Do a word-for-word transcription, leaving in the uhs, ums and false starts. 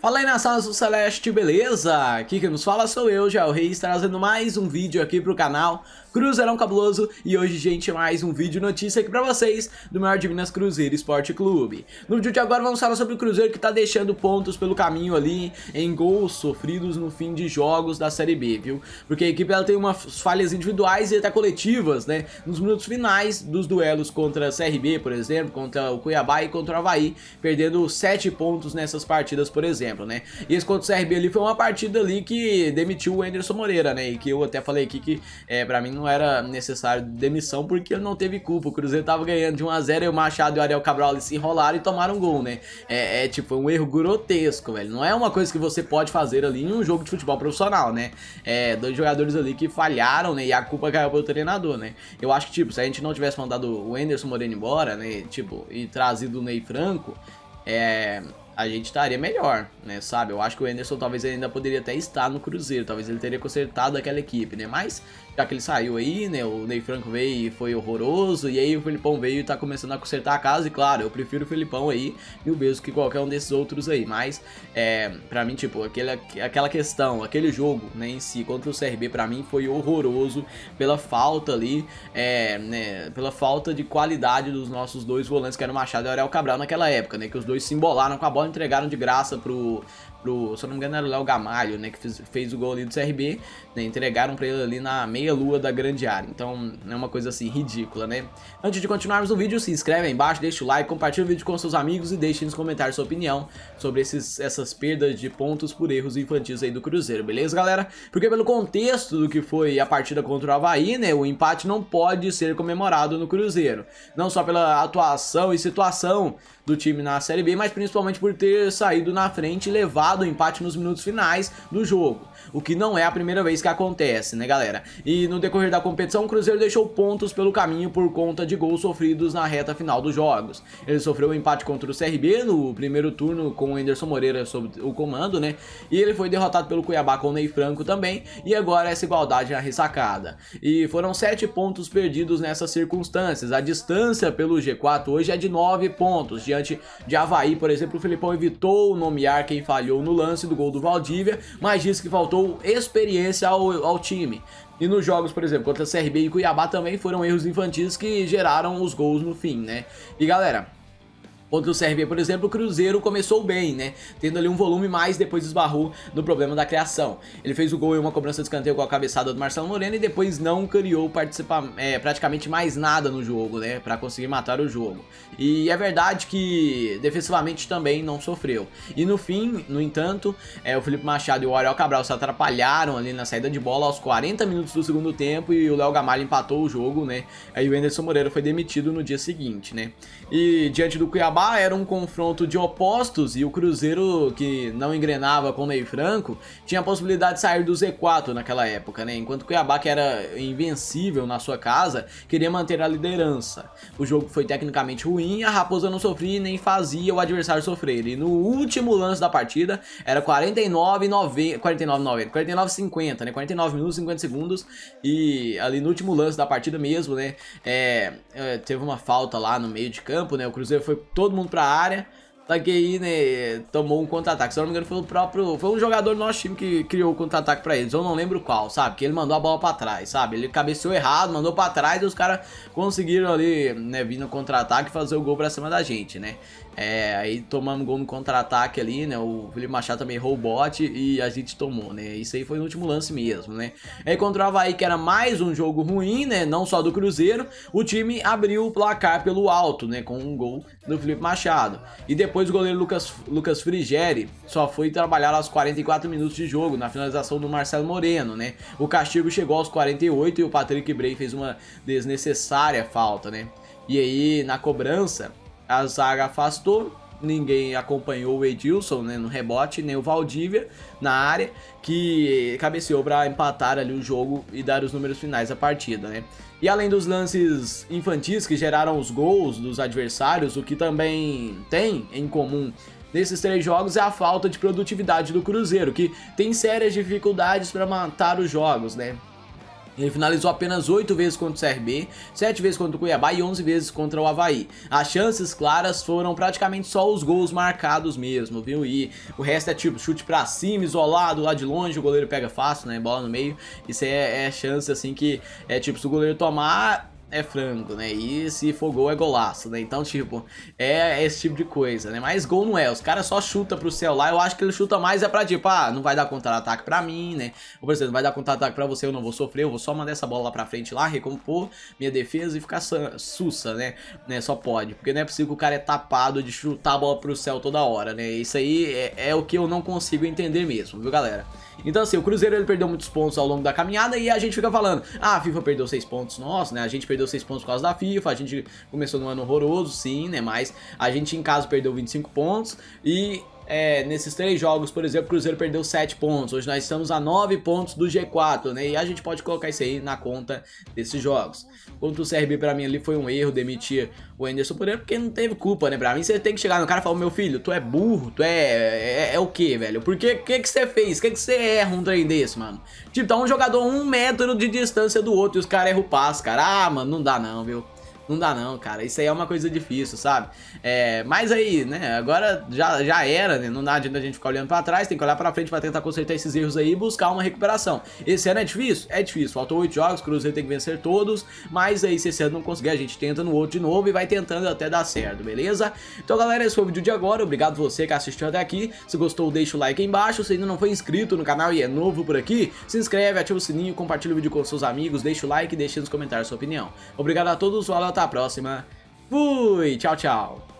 Fala aí, nação azul celeste, beleza? Aqui quem nos fala sou eu, já o Reis, trazendo mais um vídeo aqui pro canal Cruzeirão Cabuloso. E hoje, gente, mais um vídeo notícia aqui pra vocês do maior de Minas, Cruzeiro Esporte Clube. No vídeo de agora vamos falar sobre o Cruzeiro que tá deixando pontos pelo caminho ali em gols sofridos no fim de jogos da Série B, viu? Porque a equipe ela tem umas falhas individuais e até coletivas, né? Nos minutos finais dos duelos contra a C R B, por exemplo, contra o Cuiabá e contra o Avaí, perdendo sete pontos nessas partidas, por exemplo. Né? E esse contra o C R B ali foi uma partida ali que demitiu o Enderson Moreira, né? E que eu até falei aqui que é, pra mim não era necessário demissão, porque ele não teve culpa. O Cruzeiro tava ganhando de um a zero e o Machado e o Ariel Cabral ali se enrolaram e tomaram um gol, né? É, é tipo um erro grotesco, velho. Não é uma coisa que você pode fazer ali em um jogo de futebol profissional, né? É, dois jogadores ali que falharam, né? E a culpa caiu pro treinador, né? Eu acho que, tipo, se a gente não tivesse mandado o Enderson Moreira embora, né? Tipo, e trazido o Ney Franco, é... a gente estaria melhor, né, sabe? Eu acho que o Enderson talvez ainda poderia até estar no Cruzeiro, talvez ele teria consertado aquela equipe, né? Mas, já que ele saiu aí, né, o Ney Franco veio e foi horroroso, e aí o Felipão veio e tá começando a consertar a casa, e claro, eu prefiro o Felipão aí, mil vezes, que qualquer um desses outros aí, mas, é, pra mim, tipo, aquele, aquela questão, aquele jogo, né, em si, contra o C R B, pra mim, foi horroroso pela falta ali, é, né, pela falta de qualidade dos nossos dois volantes, que eram o Machado e o Ariel Cabral naquela época, né, que os dois se embolaram com a bola, entregaram de graça pro, pro, se eu não me engano era o Léo Gamalho, né, que fez, fez o gol ali do C R B, né, entregaram pra ele ali na meia lua da grande área, então é uma coisa assim, ridícula, né. Antes de continuarmos o vídeo, se inscreve aí embaixo, deixa o like, compartilha o vídeo com seus amigos e deixe nos comentários sua opinião sobre esses, essas perdas de pontos por erros infantis aí do Cruzeiro, beleza, galera? Porque pelo contexto do que foi a partida contra o Avaí, né, o empate não pode ser comemorado no Cruzeiro, não só pela atuação e situação do time na Série B, mas principalmente por ter saído na frente e levado o empate nos minutos finais do jogo, o que não é a primeira vez que acontece, né, galera? E no decorrer da competição, o Cruzeiro deixou pontos pelo caminho por conta de gols sofridos na reta final dos jogos. Ele sofreu um empate contra o C R B no primeiro turno com o Enderson Moreira sob o comando, né? E ele foi derrotado pelo Cuiabá com o Ney Franco também, e agora essa igualdade na ressacada. E foram sete pontos perdidos nessas circunstâncias. A distância pelo G quatro hoje é de nove pontos. Diante de Avaí, por exemplo, o Felipão evitou nomear quem falhou no lance do gol do Valdívia, mas disse que faltou experiência ao, ao time. E nos jogos, por exemplo, contra C R B e Cuiabá também foram erros infantis que geraram os gols no fim, né? E galera, contra o C R B, por exemplo, o Cruzeiro começou bem, né? Tendo ali um volume, mas depois esbarrou no problema da criação. Ele fez o gol em uma cobrança de escanteio com a cabeçada do Marcelo Moreno e depois não criou participar, é, praticamente mais nada no jogo, né? Pra conseguir matar o jogo. E é verdade que defensivamente também não sofreu. E no fim, no entanto, é, o Felipe Machado e o Ariel Cabral se atrapalharam ali na saída de bola aos quarenta minutos do segundo tempo e o Léo Gamalho empatou o jogo, né? Aí o Enderson Moreira foi demitido no dia seguinte, né? E diante do Cuiabá, era um confronto de opostos e o Cruzeiro, que não engrenava com o Ney Franco, tinha a possibilidade de sair do Z quatro naquela época, né? Enquanto o Cuiabá, que era invencível na sua casa, queria manter a liderança. O jogo foi tecnicamente ruim, a Raposa não sofria nem fazia o adversário sofrer. E no último lance da partida, era quarenta e nove e cinquenta, né? quarenta e nove minutos e cinquenta segundos. E ali no último lance da partida mesmo, né? É, teve uma falta lá no meio de campo, né? O Cruzeiro foi todo mundo pra área, só que aí, né, tomou um contra-ataque. Se eu não me engano, foi o próprio, foi um jogador do nosso time que criou o contra-ataque pra eles, eu não lembro qual, sabe, que ele mandou a bola pra trás, sabe, ele cabeceou errado, mandou pra trás e os caras conseguiram ali, né, vir no contra-ataque e fazer o gol pra cima da gente, né. É, aí tomamos gol no contra-ataque ali, né, o Felipe Machado também errou o bote e a gente tomou, né, isso aí foi no último lance mesmo, né. Aí contra o Avaí, que era mais um jogo ruim, né, não só do Cruzeiro, o time abriu o placar pelo alto, né, com um gol do Felipe Machado, e depois o goleiro Lucas, Lucas Frigieri só foi trabalhar aos quarenta e quatro minutos de jogo, na finalização do Marcelo Moreno, né, o castigo chegou aos quarenta e oito e o Patrick Brey fez uma desnecessária falta, né, e aí na cobrança, a zaga afastou, ninguém acompanhou o Edilson, né, no rebote, nem o Valdívia na área, que cabeceou para empatar ali o jogo e dar os números finais da partida, né. E além dos lances infantis que geraram os gols dos adversários, o que também tem em comum nesses três jogos é a falta de produtividade do Cruzeiro, que tem sérias dificuldades para matar os jogos, né. Ele finalizou apenas oito vezes contra o C R B, sete vezes contra o Cuiabá e onze vezes contra o Avaí. As chances claras foram praticamente só os gols marcados mesmo, viu? E o resto é tipo chute pra cima, isolado, lá de longe, o goleiro pega fácil, né? Bola no meio. Isso é, é chance assim que é tipo, se o goleiro tomar... é frango, né? E se for gol é golaço, né? Então, tipo, é esse tipo de coisa, né? Mas gol não é. Os caras só chutam pro céu lá. Eu acho que ele chuta mais é pra, tipo, ah, não vai dar contra-ataque pra mim, né? Ou, por exemplo, não vai dar contra-ataque pra você, eu não vou sofrer. Eu vou só mandar essa bola lá pra frente, lá, recompor minha defesa e ficar sussa, né? né? Só pode. Porque não é possível que o cara é tapado de chutar a bola pro céu toda hora, né? Isso aí é, é o que eu não consigo entender mesmo, viu, galera? Então, assim, o Cruzeiro, ele perdeu muitos pontos ao longo da caminhada e a gente fica falando, ah, a FIFA perdeu seis pontos, nossa, né? A gente perdeu Perdeu seis pontos por causa da FIFA, a gente começou num ano horroroso, sim, né? Mas a gente em casa perdeu vinte e cinco pontos e... É, nesses três jogos, por exemplo, o Cruzeiro perdeu sete pontos. Hoje nós estamos a nove pontos do G quatro, né? E a gente pode colocar isso aí na conta desses jogos. Quanto o C R B, pra mim, ali foi um erro demitir o Enderson Moreira, porque não teve culpa, né? Pra mim, você tem que chegar no cara e falar, meu filho, tu é burro, tu é... É, é o quê, velho? Por que que você fez? Por que que você erra um trem desse, mano? Tipo, tá um jogador um metro de distância do outro e os caras erram o passe, cara. Ah, mano, não dá não, viu? Não dá não, cara. Isso aí é uma coisa difícil, sabe? É, mas aí, né? Agora já, já era, né? Não dá adianta a gente ficar olhando pra trás. Tem que olhar pra frente pra tentar consertar esses erros aí e buscar uma recuperação. Esse ano é difícil? É difícil. Faltam oito jogos, o Cruzeiro tem que vencer todos. Mas aí, se esse ano não conseguir, a gente tenta no outro de novo e vai tentando até dar certo, beleza? Então, galera, esse foi o vídeo de agora. Obrigado você que assistiu até aqui. Se gostou, deixa o like aí embaixo. Se ainda não foi inscrito no canal e é novo por aqui, se inscreve, ativa o sininho, compartilha o vídeo com seus amigos, deixa o like e deixa nos comentários a sua opinião. Obrigado a todos, valeu. Até a próxima. Fui, tchau, tchau.